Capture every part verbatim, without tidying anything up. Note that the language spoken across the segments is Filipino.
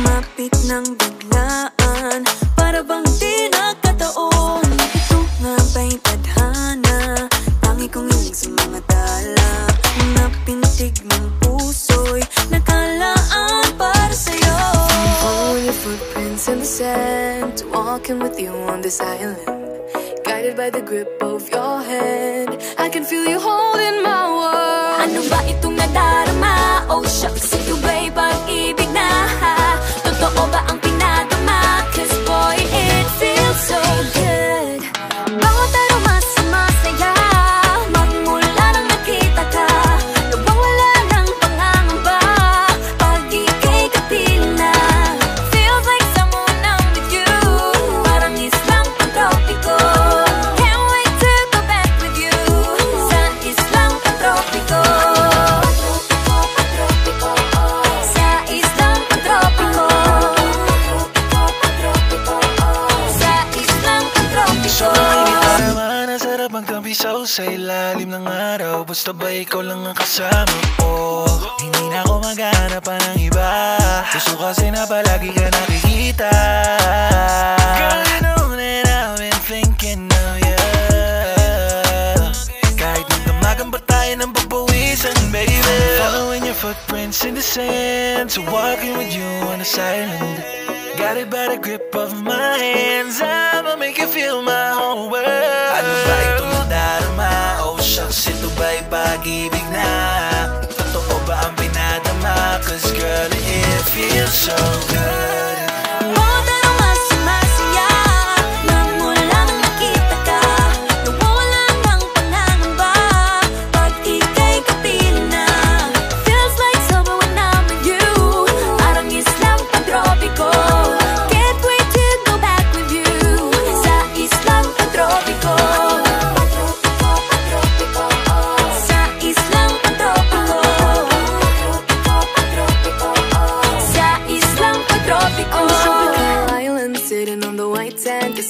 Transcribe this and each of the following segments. Lumapit ng biglaan, para bang di nagkataon. Ito nga ba'y tadhana, tangi kong iling sa mga tala. Napintig ng puso'y nakalaan para sa'yo. Following your footprints in the sand, walking with you on this island, guided by the grip of your hand, I can feel you holding my world. Ano ba itong nadarama? Oh shucks, ito ba'y pag-ibig na? Totoo ba ang pinadama? Cause boy, it feels so good. Bawat araw mas masaya, magmula nang nakita ka, nawawala ng pangangamba, pag ika'y kapiling na. Feels like someone I'm with you, parang islang pag-tropi ko. Can't wait to go back with you, sa islang pag-tropi ko. Isaw sa ilalim ng araw, basta ba ikaw lang ang kasama ko? Hindi na ako maghanap pa ng iba, gusto kasi na palagi ka nakikita. Girl, you know that I've been thinking of you. Kahit nagdamagan pa tayo ng pagpawisan, baby. Following your footprints in the sand, so walking with you on this island, got it by the grip of my hands. I'ma make you feel my whole world. Ano ba itong nadarama? Oh shucks, ito ba'y pag-ibig na? Totoo ba ang pinadama? Cause girl, it feels so good.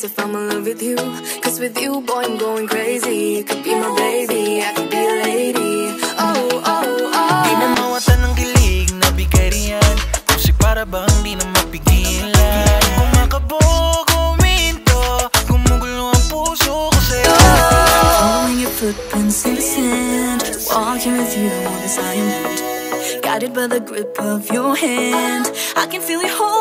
If I'm in love with you, cause with you, boy, I'm going crazy. You could be my baby, I could be a lady. Oh, oh, oh. Di na mawatan ng kilig na bigay riyan, kasi para bang di na mapigilan. Kung kumakabo, kuminto, gumugulo ang puso ko sa'yo. Following your footprints in the sand, walking with you on this island, guided by the grip of your hand, I can feel you hold.